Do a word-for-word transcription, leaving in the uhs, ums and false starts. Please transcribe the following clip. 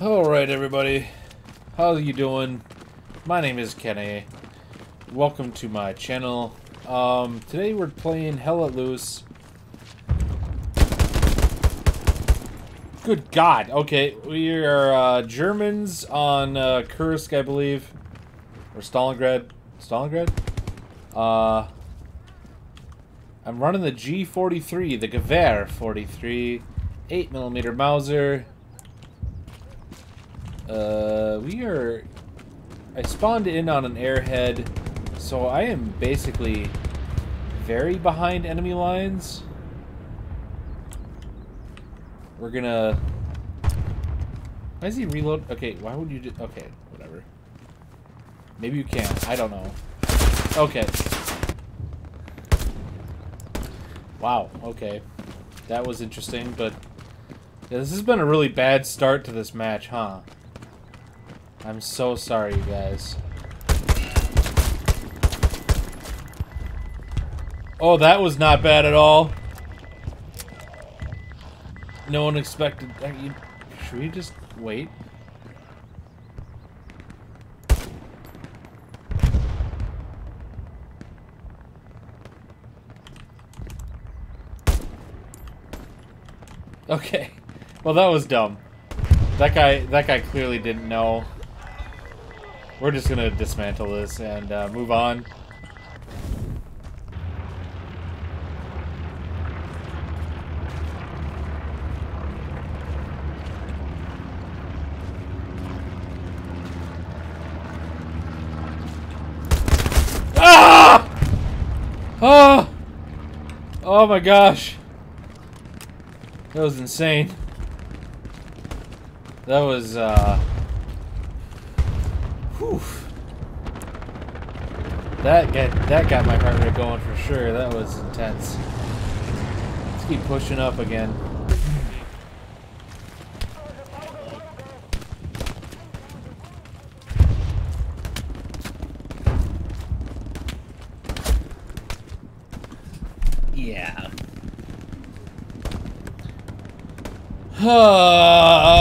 Alright everybody, how are you doing? My name is Kenny. Welcome to my channel. Um, today we're playing Hell Let Loose. Good God, okay, we are uh, Germans on uh, Kursk, I believe. Or Stalingrad. Stalingrad? Uh, I'm running the G forty-three, the Gewehr forty-three, eight millimeter Mauser. Uh, we are... I spawned in on an airhead, so I am basically very behind enemy lines. We're gonna... Why is he reload? Okay, why would you do... Okay, whatever. Maybe you can't. I don't know. Okay. Wow, okay. That was interesting, but... Yeah, this has been a really bad start to this match, huh? I'm so sorry, you guys. Oh, that was not bad at all. No one expected... I mean, should we just wait? Okay. Well, that was dumb. That guy, that guy clearly didn't know. We're just gonna dismantle this and uh, move on. Ah! Oh! Oh my gosh! That was insane. That was, uh... Whew. That got, that got my heart rate going for sure. That was intense. Let's keep pushing up again. Yeah.